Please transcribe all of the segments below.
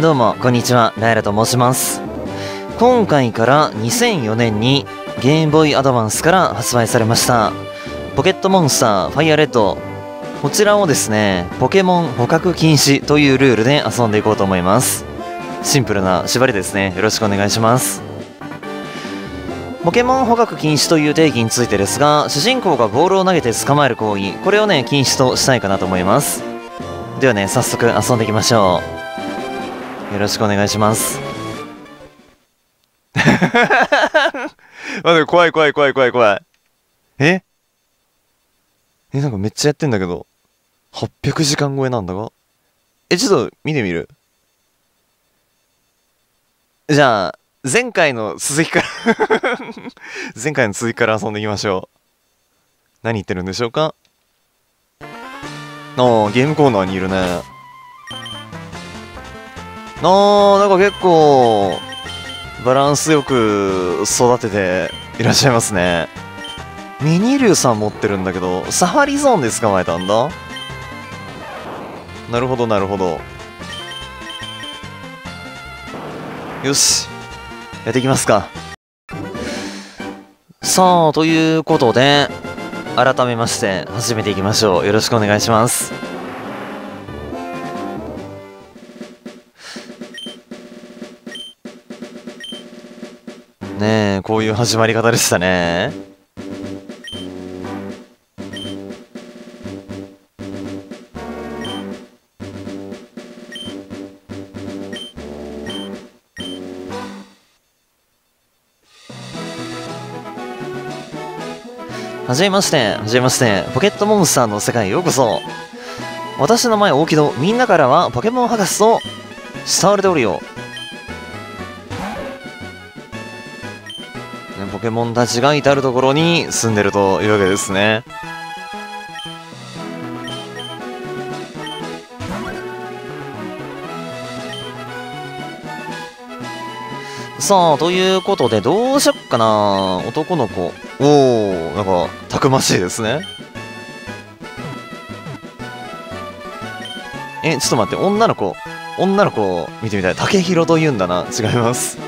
どうもこんにちは、ライラと申します。今回から2004年にゲームボーイアドバンスから発売されましたポケットモンスターファイアレッド、こちらをですね、ポケモン捕獲禁止というルールで遊んでいこうと思います。シンプルな縛りですね。よろしくお願いします。ポケモン捕獲禁止という定義についてですが、主人公がボールを投げて捕まえる行為、これをね、禁止としたいかなと思います。ではね、早速遊んでいきましょう。よろしくお願いします。待って、怖い怖い怖い怖い怖い。なんかめっちゃやってんだけど。800時間超えなんだが。ちょっと見てみる？じゃあ前回の続きから、前回の続きから遊んでいきましょう。何言ってるんでしょうか？ゲームコーナーにいるね。なんか結構、バランスよく育てていらっしゃいますね。ミニリュウさん持ってるんだけど、サファリゾーンで捕まえたんだ。なるほど、なるほど。よし。やっていきますか。さあ、ということで、改めまして始めていきましょう。よろしくお願いします。ねえ、こういう始まり方でしたね。はじめまして、はじめまして、ポケットモンスターの世界へようこそ。私の前、大木戸、みんなからはポケモン博士と慕われておるよ。ね、ポケモンたちが至るところに住んでるというわけですね。さあ、ということで、どうしよっかな。男の子。なんか、たくましいですね。ちょっと待って、女の子。女の子、見てみたい。竹広と言うんだな。違います。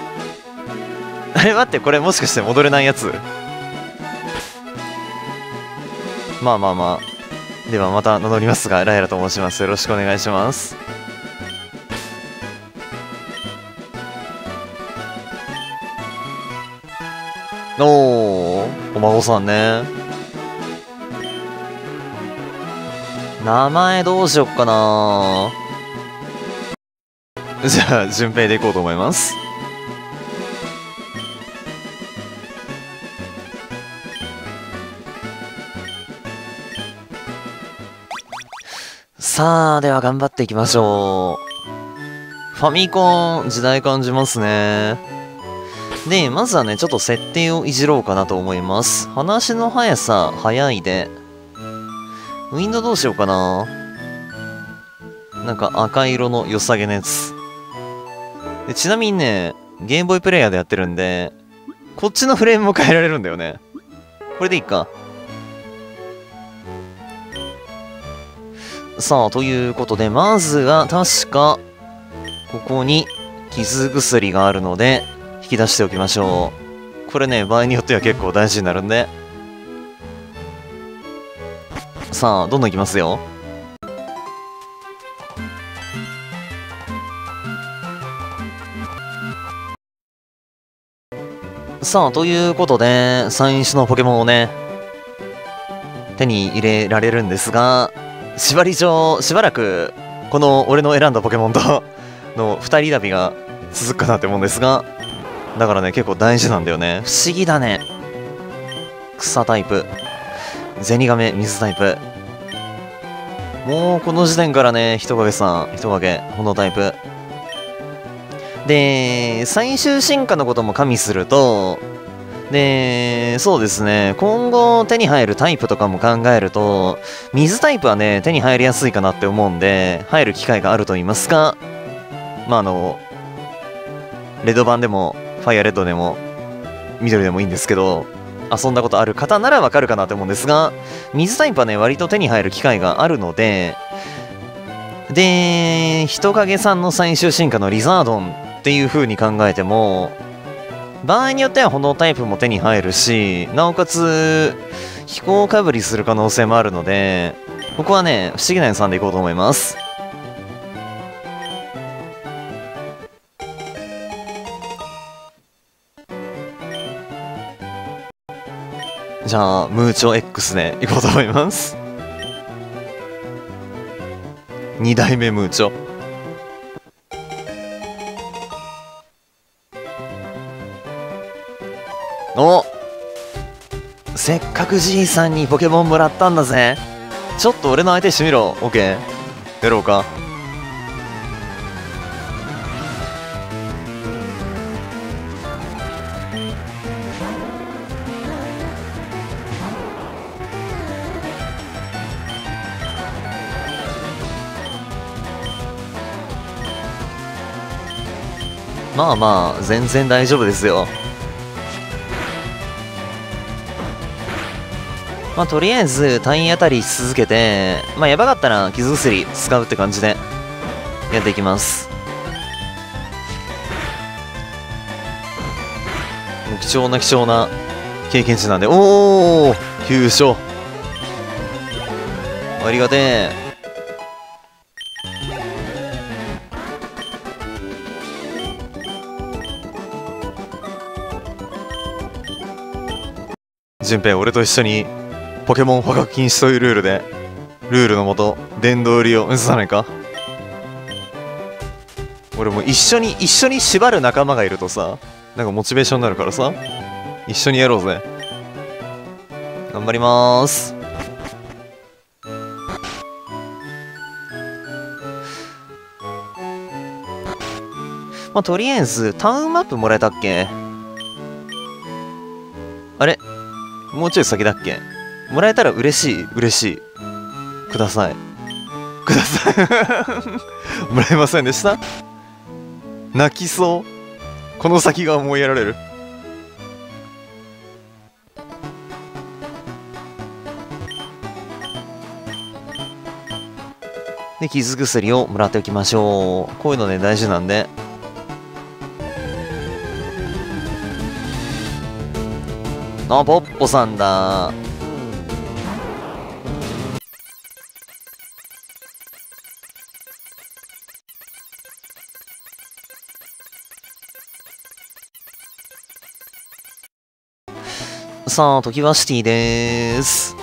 あれ、待って、これもしかして戻れないやつ？まあまあまあ。では、また名乗りますが、ライラと申します。よろしくお願いします。お孫さんね。名前どうしよっかな。じゃあ順平でいこうと思います。さあ、では頑張っていきましょう。ファミコン時代感じますね。で、まずはね、ちょっと設定をいじろうかなと思います。話の速さ、速いで。ウィンドウどうしようかな。なんか赤色の良さげなやつ。で、ちなみにね、ゲームボーイプレイヤーでやってるんで、こっちのフレームも変えられるんだよね。これでいいか。さあ、ということで、まずは確か、ここに傷薬があるので、引き出しておきましょう。これね、場合によっては結構大事になるんで。さあ、どんどんいきますよ。さあ、ということで、最初のポケモンをね、手に入れられるんですが、縛り上、しばらく、この俺の選んだポケモンとの2人旅が続くかなって思うんですが、だからね、結構大事なんだよね。不思議だね。草タイプ。ゼニガメ、水タイプ。もうこの時点からね、人影さん、人影、炎タイプ。で、最終進化のことも加味すると、で、そうですね、今後手に入るタイプとかも考えると、水タイプはね、手に入りやすいかなって思うんで、入る機会があると言いますか、まあレッド版でも、ファイアレッドでも、緑でもいいんですけど、遊んだことある方ならわかるかなと思うんですが、水タイプはね、割と手に入る機会があるので、で、人影さんの最終進化のリザードンっていう風に考えても、場合によっては炎タイプも手に入るし、なおかつ飛行かぶりする可能性もあるので、ここはね、不思議な予算でいこうと思います。じゃあムーチョ X でいこうと思います。2代目ムーチョ。お、せっかくじいさんにポケモンもらったんだぜ。ちょっと俺の相手してみろ。 OK、 やろうか。まあまあ全然大丈夫ですよ。まあとりあえず体当たりし続けて、まあやばかったら傷薬使うって感じでやっていきます。貴重な経験値なんで。おお、急所ありがてえ。順平、俺と一緒にポケモン捕獲禁止というルールのもと殿堂入りを目指さないか。俺も一緒に縛る仲間がいるとさ、なんかモチベーションになるからさ、一緒にやろうぜ。頑張りまーす。まあとりあえずタウンマップもらえたっけ。あれ、もうちょい先だっけ。もらえたら嬉しい。くださいくださいもらえませんでした。泣きそう。この先が思いやられる。で、傷薬をもらっておきましょう。こういうのね、大事なんで。あ、ポッポさんだ。さあ、トキワシティでーす。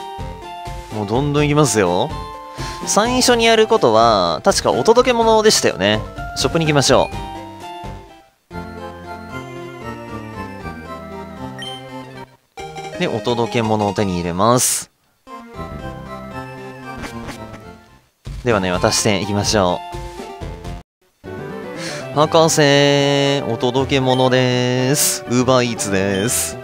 もうどんどんいきますよ。最初にやることは、確かお届け物でしたよね。ショップに行きましょう。で、お届け物を手に入れます。ではね、渡していきましょう。博士、お届け物です。Uber Eatsです。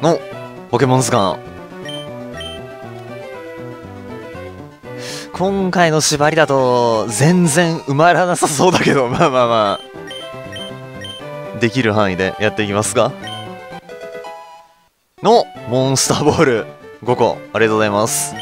のポケモン図鑑。今回の縛りだと全然埋まらなさそうだけど、まあまあまあできる範囲でやっていきますか。のモンスターボール5個、ありがとうございます。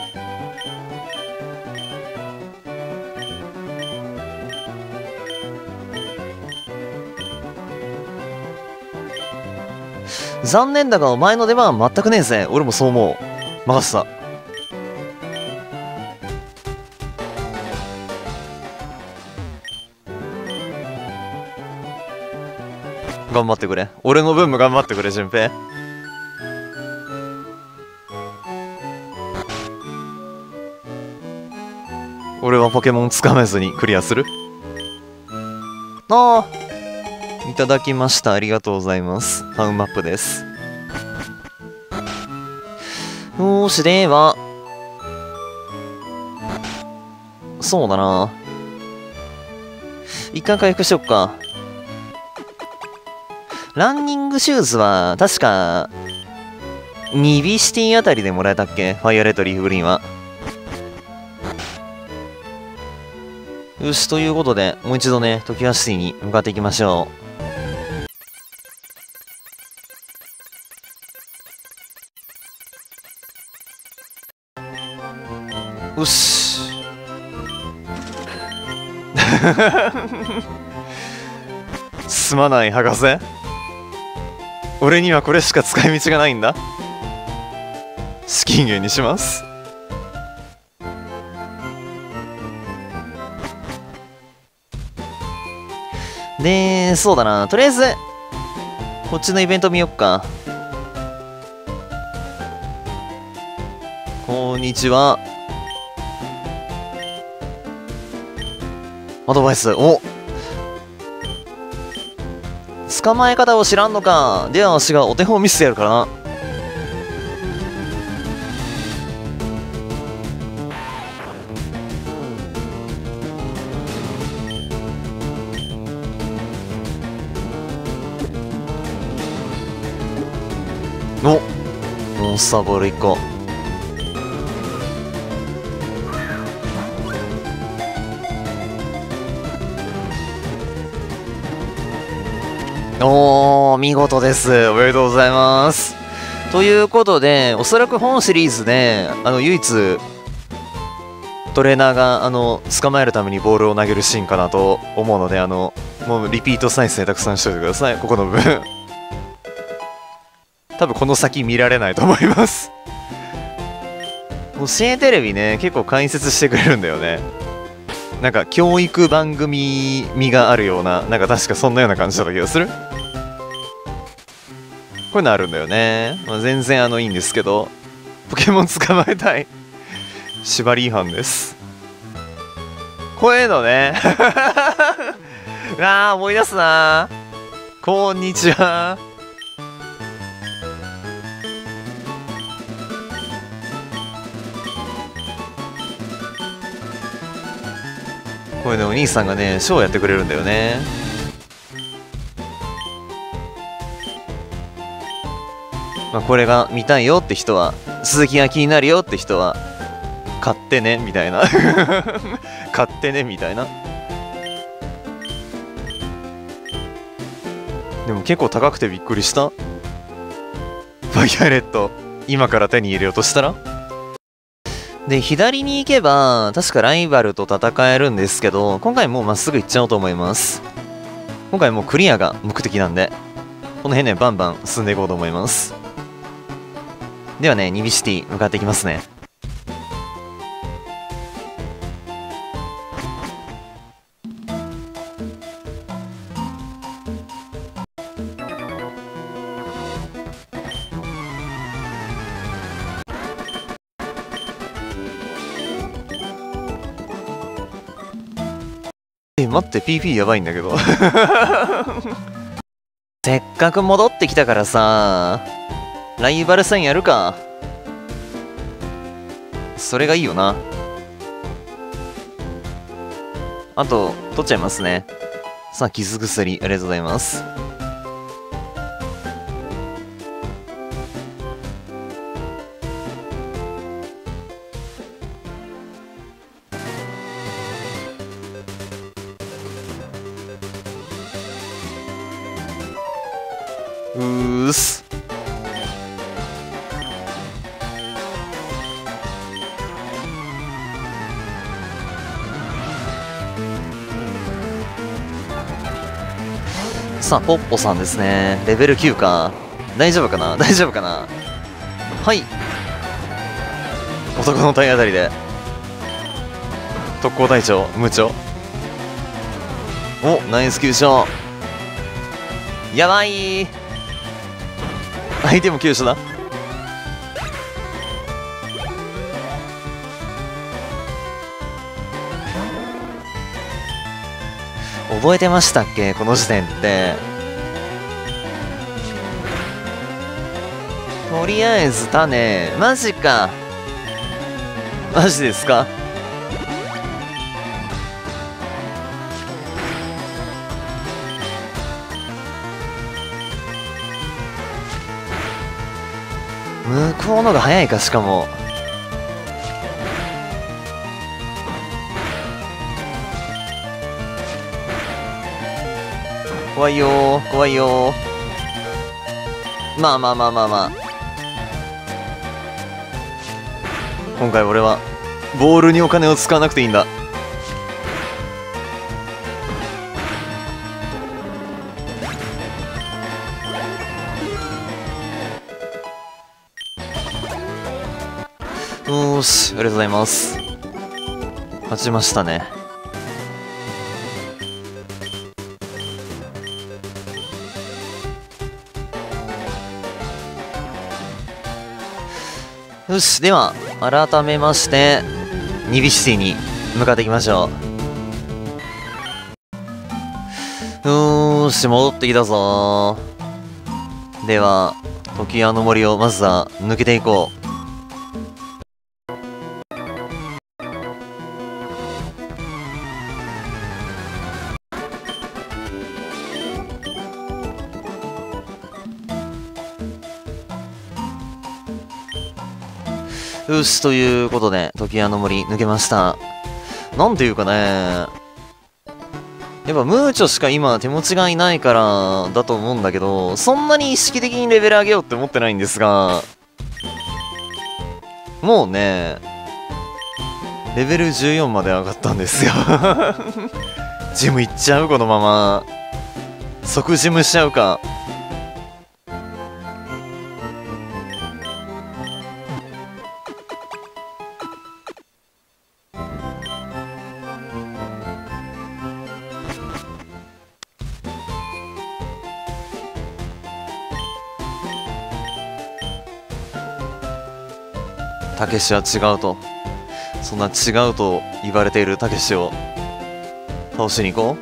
残念だがお前の出番は全くねえぜ。俺もそう思う。任せた。頑張ってくれ。俺の分も頑張ってくれ、順平。俺はポケモンつかめずにクリアする。ああ、いただきました。ありがとうございます。タウンマップです。よーし、では。そうだな。一回回復しよっか。ランニングシューズは、確か、ニビシティあたりでもらえたっけ？ファイアレッドリーフグリーンは。よし、ということで、もう一度ね、トキワシティに向かっていきましょう。うっしすまない博士、俺にはこれしか使い道がないんだ。資金源にします。で、そうだな、とりあえずこっちのイベント見よっか。こんにちは、アドバイス。お、捕まえ方を知らんのか。ではわしがお手本を見せてやるからな。お、モンスターボール1個。おー、見事です。おめでとうございます。ということで、おそらく本シリーズで唯一トレーナーが捕まえるためにボールを投げるシーンかなと思うので、もうリピート再生たくさんしといてください。ここの部分多分この先見られないと思います。教えテレビね、結構解説してくれるんだよね。なんか教育番組味があるような、なんか確かそんなような感じだった気がする。こういうのあるんだよね。まあ、全然いいんですけど、ポケモン捕まえたい。縛り違反です。こういうのね。ああ、思い出すな。こんにちは。これね、お兄さんがね、ショーをやってくれるんだよね。まあ、これが見たいよって人は、続きが気になるよって人は、買ってね、みたいな。買ってね、みたいな。でも結構高くてびっくりした。バイアレット、今から手に入れようとしたら？で、左に行けば、確かライバルと戦えるんですけど、今回もうまっすぐ行っちゃおうと思います。今回もうクリアが目的なんで、この辺ね、バンバン進んでいこうと思います。ではね、ニビシティ向かっていきますね。待って、 PP やばいんだけど。せっかく戻ってきたからさ、ライバル戦やるか。それがいいよな。あと取っちゃいますね。さあ、傷薬ありがとうございます。うーす。さあ、ポッポさんですね。レベル9か。大丈夫かな、大丈夫かな。はい、男の体当たりで特攻隊長無調。お、ナイス急所。やばいー、相手も急所だ。覚えてましたっけ、この時点って。とりあえず種。マジか、マジですか。向こうのが早いか、しかも。怖いよー、怖いよー。まあまあまあまあまあ。今回俺は、ボールにお金を使わなくていいんだ。よーし、ありがとうございます。勝ちましたね。よし、では、改めまして、ニビシティに向かっていきましょう。よーし、戻ってきたぞー。では、時矢の森をまずは抜けていこう。よし、ということで、時矢の森抜けました。なんていうかね、やっぱムーチョしか今手持ちがいないからだと思うんだけど、そんなに意識的にレベル上げようって思ってないんですが、もうね、レベル14まで上がったんですよ。ジム行っちゃうこのまま。即ジムしちゃうか。たけしは違うと、そんな違うと言われているたけしを倒しに行こ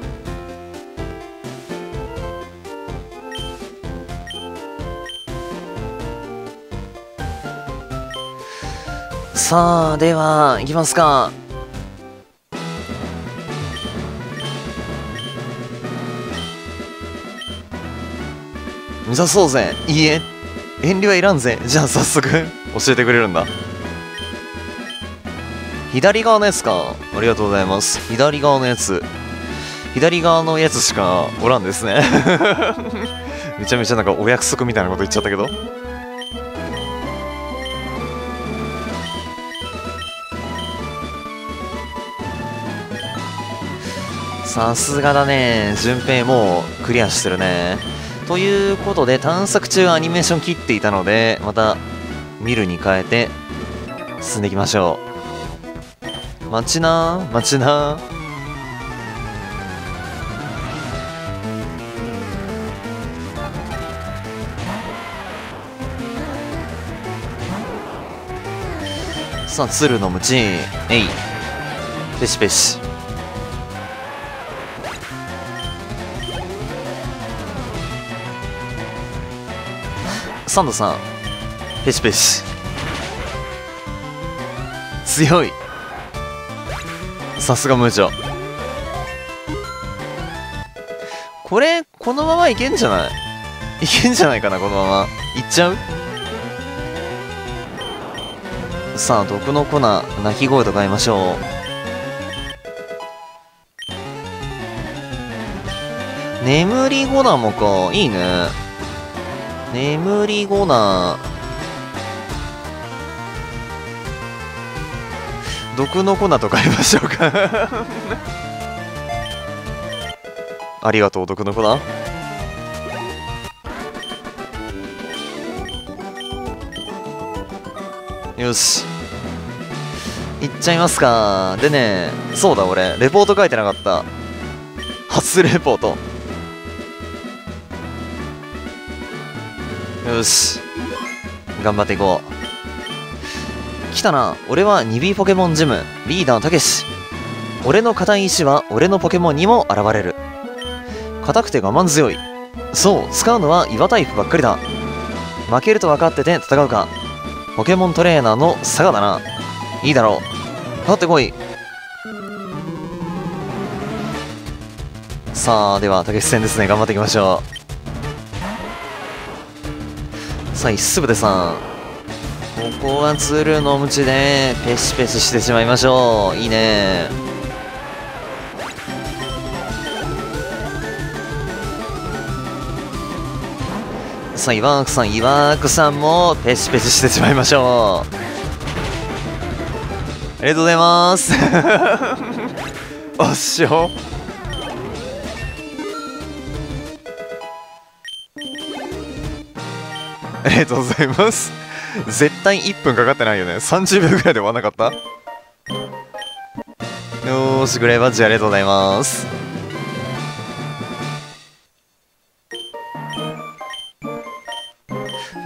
う。さあ、では行きますか。目指そうぜ。いいえ、遠慮はいらんぜ。じゃあ早速教えてくれるんだ。左側のやつか。ありがとうございます。左側のやつ。左側のやつしかおらんですね。めちゃめちゃなんかお約束みたいなこと言っちゃったけど。さすがだね。順平もうクリアしてるね。ということで、探索中アニメーション切っていたので、また見るに変えて進んでいきましょう。待ちなー、待ちなー。さあ、鶴のムチ、えい、ペシペシ。サンドさん、ペシペシ。強い。さすがムーチョ。これ、このままいけんじゃない？いけんじゃないかな、このまま。いっちゃう？さあ、毒の粉、鳴き声と変えましょう。眠り粉もか、いいね。眠り粉。毒の粉と変えましょうか。ありがとう、毒の粉。よし、いっちゃいますか。でね、そうだ、俺レポート書いてなかった。初レポート。よし、頑張っていこう。来たな。俺は 2B ポケモンジムリーダーたけし。俺の固い意志は俺のポケモンにも現れる。固くて我慢強い。そう、使うのは岩タイプばっかりだ。負けると分かってて戦うか。ポケモントレーナーの佐賀だな。いいだろう、かかってこい。さあ、ではたけし戦ですね。頑張っていきましょう。さあ、すぶてさん、ここは鶴のムチでペシペシしてしまいましょう。いいね。さん、岩枠さんもペチペチしてしまいましょう。ありがとうございますおっしょ、ありがとうございます。絶対1分かかってないよね。30秒ぐらいで終わらなかった。よーし、グレーバッジありがとうございます。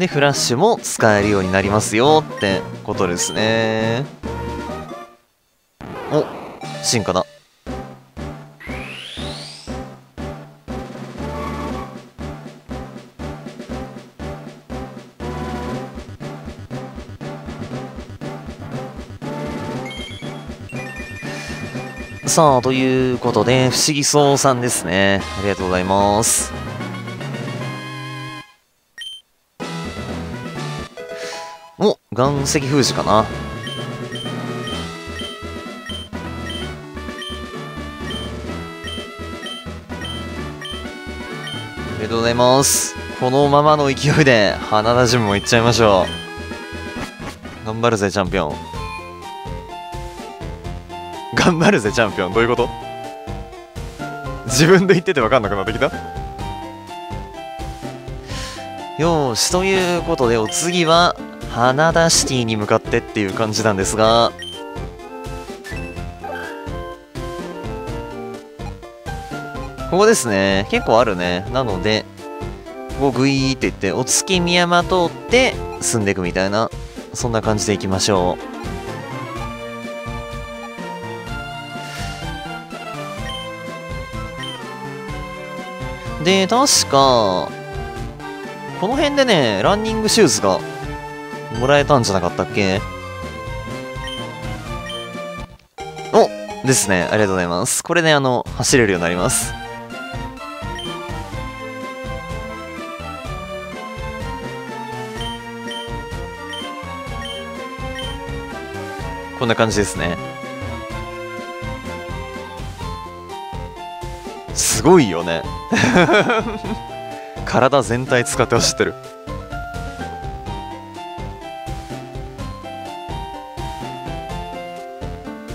で、フラッシュも使えるようになりますよってことですね。お、進化だ。さあ、ということで、不思議そうさんですね。ありがとうございます。お、岩石封じかな。ありがとうございます。このままの勢いで花田ジムもいっちゃいましょう。頑張るぜチャンピオン、頑張るぜチャンピオン。どういうこと？自分で言ってて分かんなくなってきた。よーし、ということでお次は花田シティに向かってっていう感じなんですが、ここですね。結構あるね。なのでここグイーっていってお月見山通って進んでいくみたいな、そんな感じでいきましょう。で、確かこの辺でね、ランニングシューズがもらえたんじゃなかったっけ？おですね。ありがとうございます。これね、走れるようになります。こんな感じですね。すごいよね。体全体使って走ってる。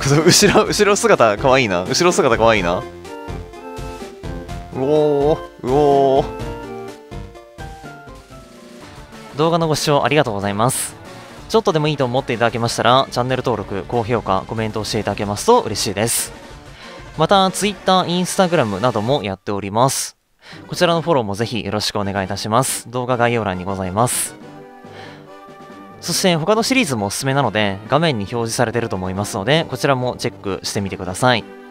後ろ姿かわいいな。後ろ姿かわいいな。うおー、うおー。動画のご視聴ありがとうございます。ちょっとでもいいと思っていただけましたら、チャンネル登録、高評価、コメントをしていただけますと嬉しいです。また、Twitter、Instagram などもやっております。こちらのフォローもぜひよろしくお願いいたします。動画概要欄にございます。そして他のシリーズもおすすめなので、画面に表示されていると思いますので、こちらもチェックしてみてください。